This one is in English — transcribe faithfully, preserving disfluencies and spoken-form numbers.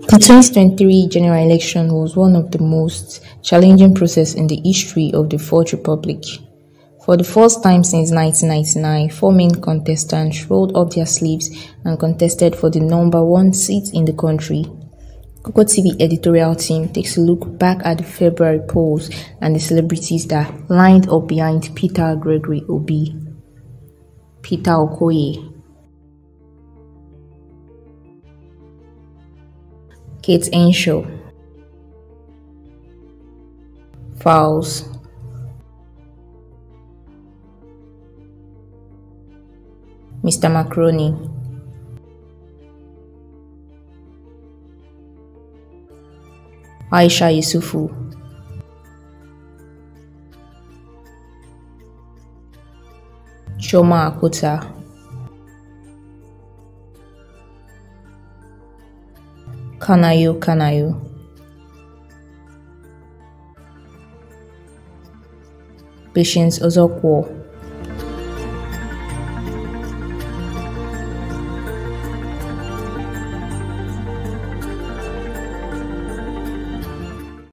The twenty twenty-three general election was one of the most challenging processes in the history of the Fourth Republic. For the first time since nineteen ninety-nine, four main contestants rolled up their sleeves and contested for the number one seat in the country. KokoTv editorial team takes a look back at the February polls and the celebrities that lined up behind Peter Gregory Obi, Peter Okoye, Kate Henshaw, Falz, Mister Macaroni, Aisha Yusufu, Choma Akuta, Kanayo Kanayo, Patience Ozokwo,